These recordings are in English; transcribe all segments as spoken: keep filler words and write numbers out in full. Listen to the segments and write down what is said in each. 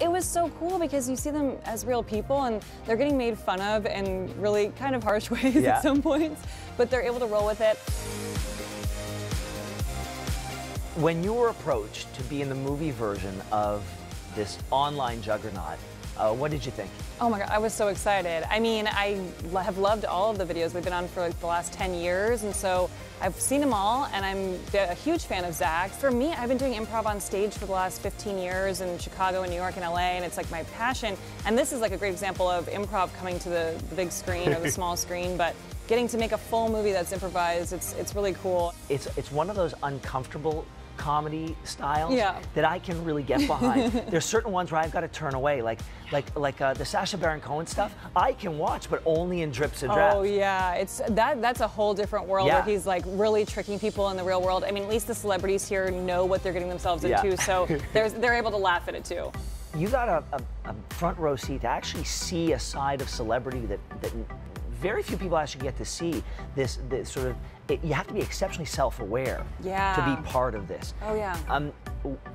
it was so cool because you see them as real people and they're getting made fun of in really kind of harsh ways yeah. at some points, but they're able to roll with it. When you were approached to be in the movie version of this online juggernaut, uh, what did you think? Oh my God, I was so excited. I mean, I have loved all of the videos we've been on for like the last ten years, and so I've seen them all, and I'm a huge fan of Zach's. For me, I've been doing improv on stage for the last fifteen years in Chicago and New York and L A, and it's like my passion. And this is like a great example of improv coming to the, the big screen or the small screen, but getting to make a full movie that's improvised, it's, it's really cool. It's, it's one of those uncomfortable comedy styles yeah. that I can really get behind. There's certain ones where I've got to turn away, like like like uh, the Sasha Baron Cohen stuff. I can watch, but only in drips and drabs. Oh yeah, it's that that's a whole different world yeah. where he's like really tricking people in the real world. I mean, at least the celebrities here know what they're getting themselves yeah. into, so there's they're able to laugh at it too. You got a, a, a front row seat to actually see a side of celebrity that that. Very few people actually get to see this, this sort of, it, you have to be exceptionally self-aware yeah. to be part of this. Oh yeah. Um,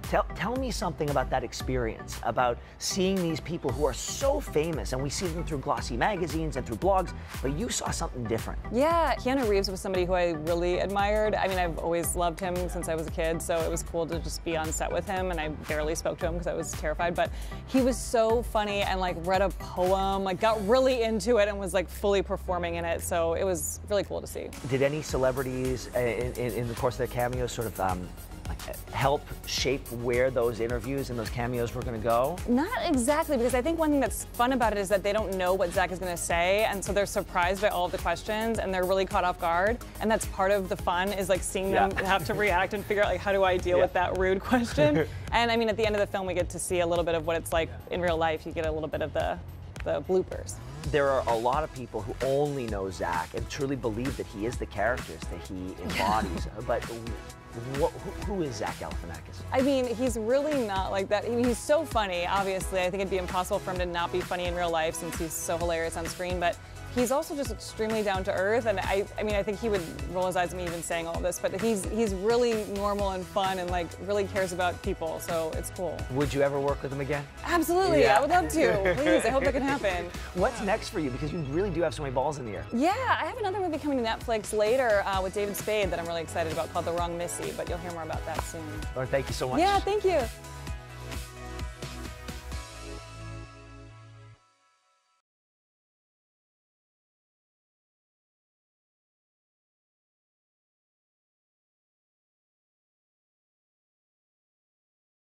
tell, tell me something about that experience, about seeing these people who are so famous, and we see them through glossy magazines and through blogs, but you saw something different. Yeah, Keanu Reeves was somebody who I really admired. I mean, I've always loved him since I was a kid, so it was cool to just be on set with him, and I barely spoke to him because I was terrified, but he was so funny and like read a poem, like got really into it and was like fully performing in it, so it was really cool to see. Did any celebrities in, in, in the course of their cameos sort of um, help shape where those interviews and those cameos were going to go? Not exactly, because I think one thing that's fun about it is that they don't know what Zach is going to say, and so they're surprised by all of the questions, and they're really caught off guard, and that's part of the fun is like seeing them yeah. have to react and figure out like how do I deal yeah. with that rude question. And I mean, at the end of the film, we get to see a little bit of what it's like yeah. in real life. You get a little bit of the the bloopers. There are a lot of people who only know Zach and truly believe that he is the characters that he embodies. But what, who, who is Zach Galifianakis? I mean, he's really not like that. I mean, he's so funny, obviously. I think it'd be impossible for him to not be funny in real life since he's so hilarious on screen. But he's also just extremely down to earth, and I, I mean, I think he would roll his eyes at me even saying all of this, but he's, he's really normal and fun and like really cares about people, so it's cool. Would you ever work with him again? Absolutely, yeah. I would love to. Please, I hope that can happen. What's yeah. next for you? Because you really do have so many balls in the air. Yeah, I have another movie coming to Netflix later uh, with David Spade that I'm really excited about called The Wrong Missy, but you'll hear more about that soon. Lauren, thank you so much. Yeah, thank you.